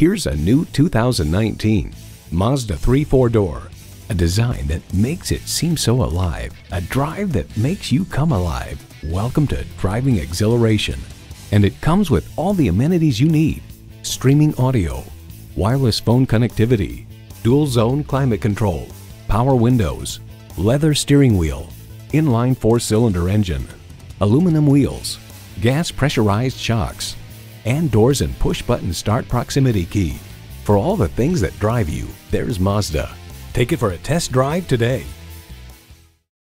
Here's a new 2019 Mazda 3 4-door, a design that makes it seem so alive, a drive that makes you come alive. Welcome to driving exhilaration. And it comes with all the amenities you need: streaming audio, wireless phone connectivity, dual zone climate control, power windows, leather steering wheel, inline 4-cylinder engine, aluminum wheels, gas pressurized shocks, and doors and push-button start proximity key. For all the things that drive you, there's Mazda. Take it for a test drive today.